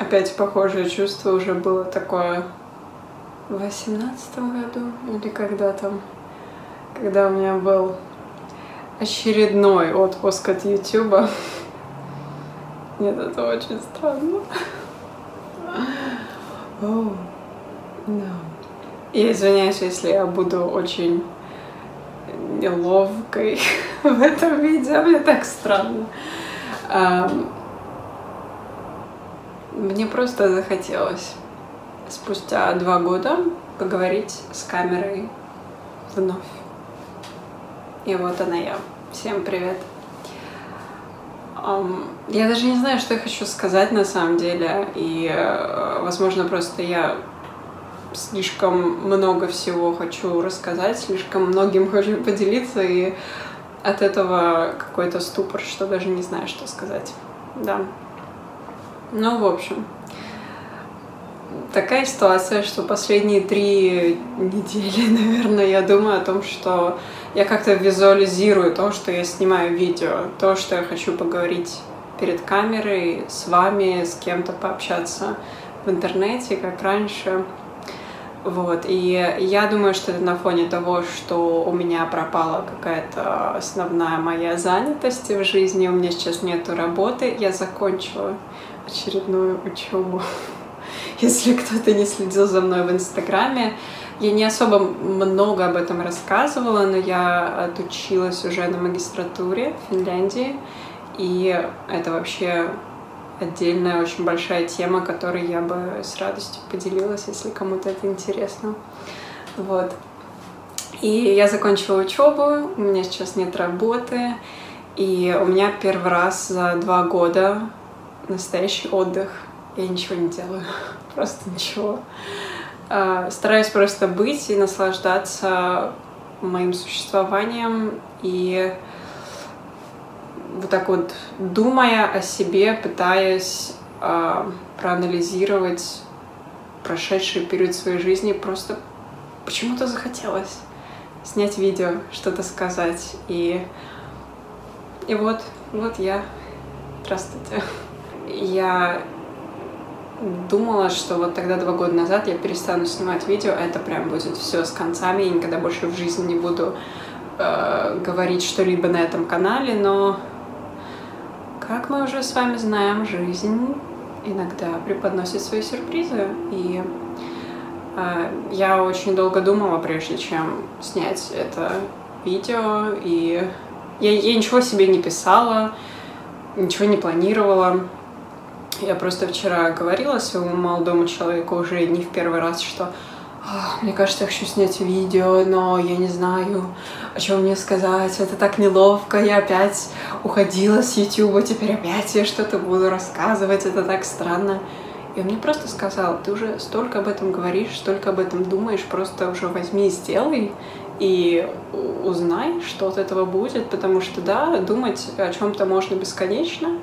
Опять похожее чувство уже было такое в 2018 году или когда там, когда у меня был очередной отпуск от YouTube. Нет, это очень странно. Oh. No. Я извиняюсь, если я буду очень неловкой в этом видео, мне так странно. Мне просто захотелось спустя 2 года поговорить с камерой вновь. И вот она я. Всем привет. Я даже не знаю, что я хочу сказать на самом деле. И, возможно, просто я слишком много всего хочу рассказать, слишком многим хочу поделиться, и от этого какой-то ступор, что даже не знаю, что сказать. Да. Ну, в общем, такая ситуация, что последние 3 недели, наверное, я думаю о том, что я как-то визуализирую то, что я снимаю видео, то, что я хочу поговорить перед камерой, с вами, с кем-то пообщаться в интернете, как раньше. Вот, и я думаю, что это на фоне того, что у меня пропала какая-то основная моя занятость в жизни, у меня сейчас нету работы, я закончила очередную учебу. Если кто-то не следил за мной в Инстаграме, я не особо много об этом рассказывала, но я отучилась уже на магистратуре в Финляндии, и это вообще отдельная очень большая тема, которой я бы с радостью поделилась, если кому-то это интересно. Вот. И я закончила учебу, у меня сейчас нет работы, и у меня первый раз за 2 года настоящий отдых. Я ничего не делаю, просто ничего. Стараюсь просто быть и наслаждаться моим существованием, и вот так вот, думая о себе, пытаясь проанализировать прошедший период своей жизни, просто почему-то захотелось снять видео, что-то сказать. И вот я. Здравствуйте. Я думала, что вот тогда 2 года назад я перестану снимать видео, это прям будет все с концами, я никогда больше в жизни не буду говорить что-либо на этом канале, но как мы уже с вами знаем, жизнь иногда преподносит свои сюрпризы, и я очень долго думала, прежде чем снять это видео, и я ничего себе не писала, ничего не планировала. Я просто вчера говорила своему молодому человеку уже не в первый раз, что мне кажется, я хочу снять видео, но я не знаю, о чем мне сказать, это так неловко, я опять уходила с YouTube, теперь опять я что-то буду рассказывать, это так странно. И он мне просто сказал: ты уже столько об этом говоришь, столько об этом думаешь, просто уже возьми и сделай, и узнай, что от этого будет, потому что, да, думать о чем-то можно бесконечно,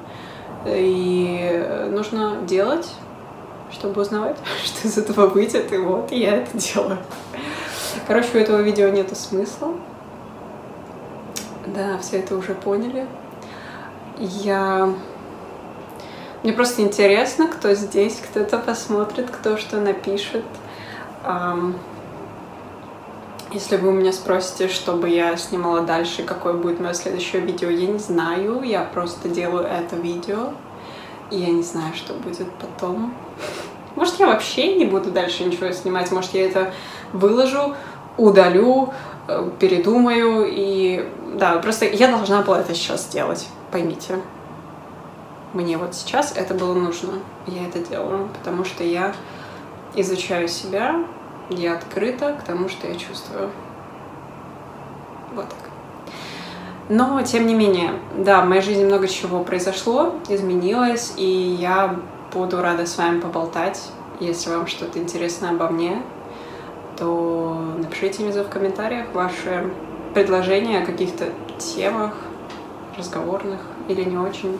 и нужно делать, чтобы узнавать, что из этого выйдет, и вот я это делаю. Короче, у этого видео нету смысла. Да, все это уже поняли. Мне просто интересно, кто здесь, кто это посмотрит, кто что напишет. Если вы у меня спросите, что бы я снимала дальше, какое будет мое следующее видео, я не знаю, я просто делаю это видео. И я не знаю, что будет потом. Может, я вообще не буду дальше ничего снимать, может, я это выложу, удалю, передумаю, и... Да, просто я должна была это сейчас сделать, поймите. Мне вот сейчас это было нужно, я это делаю, потому что я изучаю себя, я открыта к тому, что я чувствую. Вот так. Но, тем не менее, да, в моей жизни много чего произошло, изменилось, и я буду рада с вами поболтать. Если вам что-то интересно обо мне, то напишите мне в комментариях ваши предложения о каких-то темах, разговорных или не очень.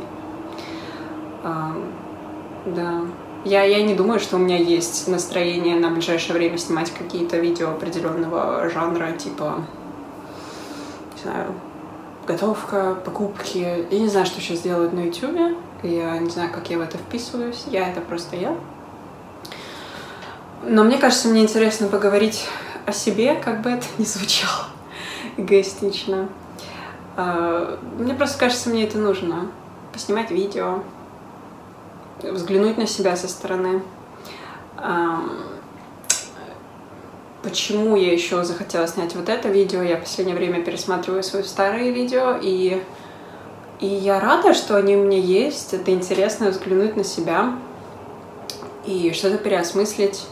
Да. Я не думаю, что у меня есть настроение на ближайшее время снимать какие-то видео определенного жанра, типа, не знаю, готовка, покупки. Я не знаю, что сейчас делают на YouTube. я не знаю, как я в это вписываюсь, я — это просто я. Но мне кажется, мне интересно поговорить о себе, как бы это ни звучало эгоистично. Мне просто кажется, мне это нужно. Поснимать видео, взглянуть на себя со стороны. Почему я еще захотела снять вот это видео? Я в последнее время пересматриваю свои старые видео, и я рада, что они у меня есть. Это интересно — взглянуть на себя и что-то переосмыслить.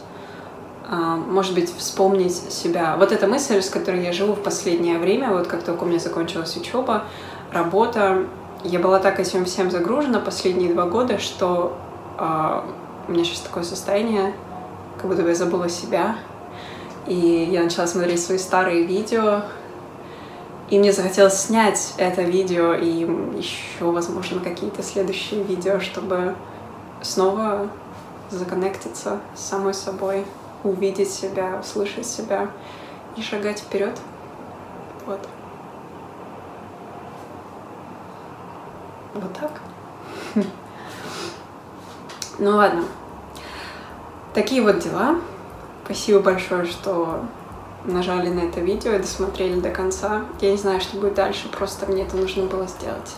Может быть, вспомнить себя. Вот эта мысль, с которой я живу в последнее время, вот как только у меня закончилась учеба, работа, я была так этим всем загружена последние 2 года, что у меня сейчас такое состояние, как будто бы я забыла себя. И я начала смотреть свои старые видео, и мне захотелось снять это видео и еще, возможно, какие-то следующие видео, чтобы снова законнектиться с самой собой, увидеть себя, услышать себя и шагать вперед. Вот. Вот так. Ну ладно. Такие вот дела. Спасибо большое, что нажали на это видео и досмотрели до конца. Я не знаю, что будет дальше, просто мне это нужно было сделать.